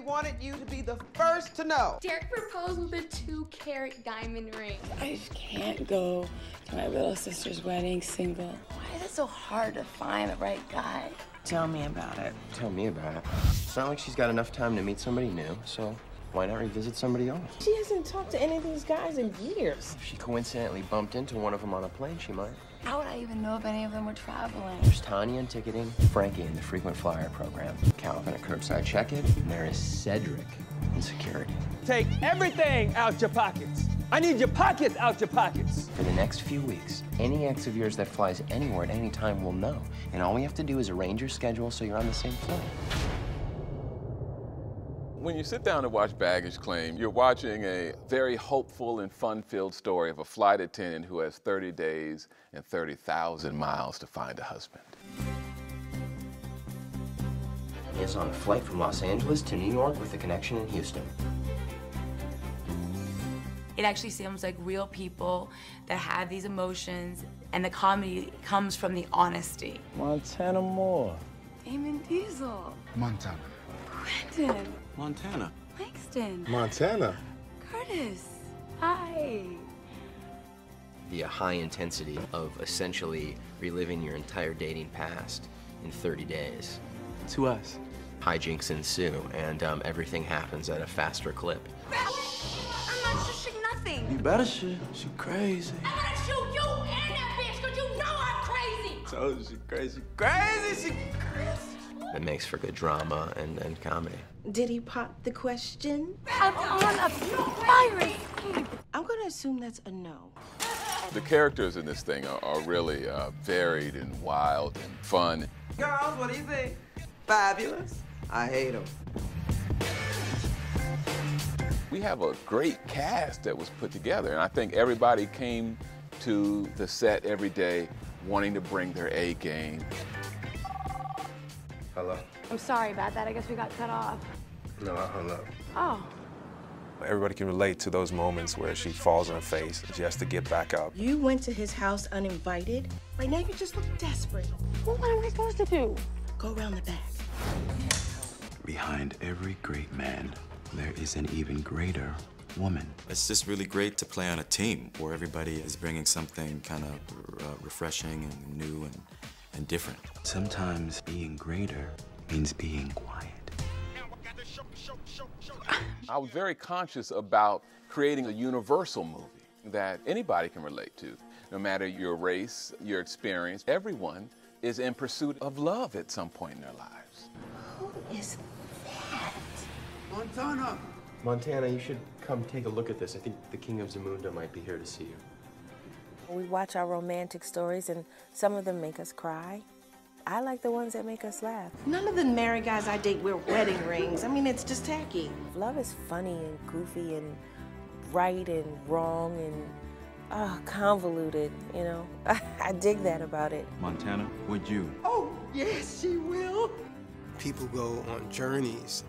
we wanted you to be the first to know. Derek proposed with a 2-carat diamond ring. I just can't go to my little sister's wedding single. Why is it so hard to find the right guy? Tell me about it. Tell me about it. It's not like she's got enough time to meet somebody new, so why not revisit somebody else? She hasn't talked to any of these guys in years. If she coincidentally bumped into one of them on a plane, she might. How would I even know if any of them were traveling? There's Tanya in ticketing, Frankie in the frequent flyer program, Calvin at curbside check-in, and there is Cedric in security. Take everything out your pockets. I need your pockets out your pockets. For the next few weeks, any ex of yours that flies anywhere at any time will know, and all we have to do is arrange your schedule so you're on the same flight. When you sit down to watch Baggage Claim, you're watching a very hopeful and fun-filled story of a flight attendant who has 30 days and 30,000 miles to find a husband. He is on a flight from Los Angeles to New York with a connection in Houston. It actually seems like real people that have these emotions, and the comedy comes from the honesty. Montana Moore. Damon Diesel. Montana. Brendan. Montana. Langston. Montana. Curtis. Hi. The high intensity of essentially reliving your entire dating past in 30 days. To us. Hijinks ensue, and everything happens at a faster clip. I'm not shushing nothing. You better shoot. She crazy. I'm gonna shoot you and that bitch, because you know I'm crazy. I told you she crazy. Crazy, she crazy. It makes for good drama and comedy. Did he pop the question? I'm on a fiery scheme. I'm gonna assume that's a no. The characters in this thing are really varied and wild and fun. Girls, what do you think? Fabulous? I hate them. We have a great cast that was put together, and I think everybody came to the set every day wanting to bring their A game. Hello. I'm sorry about that. I guess we got cut off. No, I hung up. Oh. Everybody can relate to those moments where she falls on her face and she has to get back up. You went to his house uninvited. Right now you just look desperate. Well, what am I supposed to do? Go around the back. Behind every great man, there is an even greater woman. It's just really great to play on a team where everybody is bringing something kind of refreshing and new and different. Sometimes being greater means being quiet. I was very conscious about creating a universal movie that anybody can relate to. No matter your race, your experience, everyone is in pursuit of love at some point in their lives. Who is that? Montana! Montana, you should come take a look at this. I think the king of Zamunda might be here to see you. We watch our romantic stories, and some of them make us cry. I like the ones that make us laugh. None of the married guys I date wear wedding rings. I mean, it's just tacky. Love is funny and goofy and right and wrong and convoluted, you know? I dig that about it. Montana, would you? Oh, yes, she will. People go on journeys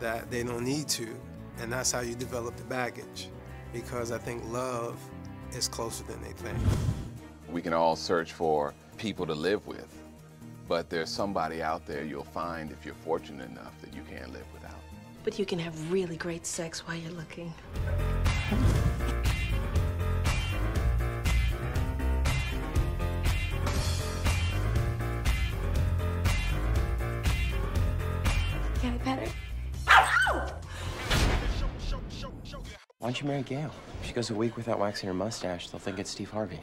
that they don't need to, and that's how you develop the baggage, because I think love is closer than they think. We can all search for people to live with, but there's somebody out there you'll find, if you're fortunate enough, that you can't live without. But you can have really great sex while you're looking. Get it better? Why don't you marry Gail? If she goes a week without waxing her mustache, they'll think it's Steve Harvey.